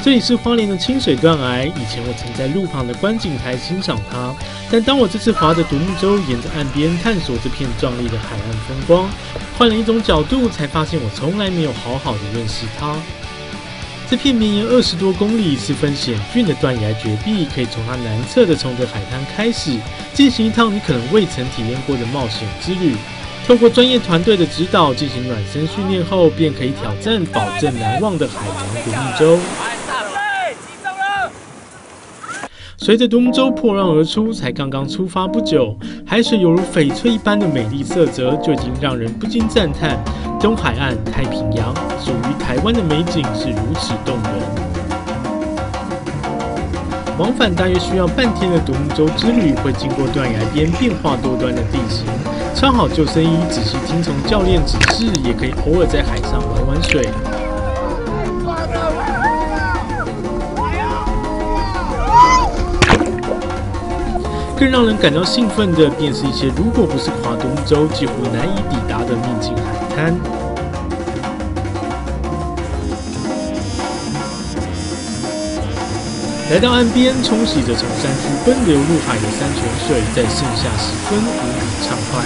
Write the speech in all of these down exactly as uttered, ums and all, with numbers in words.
这里是花莲的清水断崖，以前我曾在路旁的观景台欣赏它，但当我这次划着独木舟沿着岸边探索这片壮丽的海岸风光，换了一种角度，才发现我从来没有好好的认识它。这片绵延二十多公里、十分险峻的断崖绝壁，可以从它南侧的崇德海滩开始，进行一趟你可能未曾体验过的冒险之旅。 透过专业团队的指导进行暖身训练后，便可以挑战保证难忘的海洋独木舟。随着独木舟破浪而出，才刚刚出发不久，海水犹如翡翠一般的美丽色泽，就已经让人不禁赞叹：东海岸、太平洋属于台湾的美景是如此动人。 往返大约需要半天的独木舟之旅，会经过断崖边变化多端的地形，穿好救生衣，仔细听从教练指示，也可以偶尔在海上玩玩水。更让人感到兴奋的，便是一些如果不是划独木舟，几乎难以抵达的秘境海滩。 来到岸边，冲洗着从山区奔流入海的山泉水，在盛夏时分无比畅快。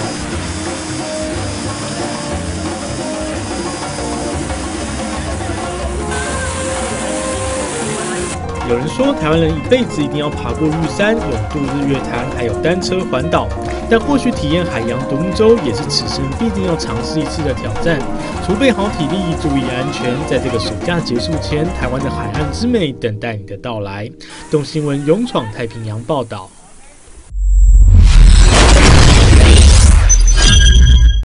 有人说，台湾人一辈子一定要爬过玉山、泳渡日月潭，还有单车环岛，但或许体验海洋独木舟也是此生必定要尝试一次的挑战。储备好体力，注意安全，在这个暑假结束前，台湾的海岸之美等待你的到来。动新闻勇闯太平洋报道。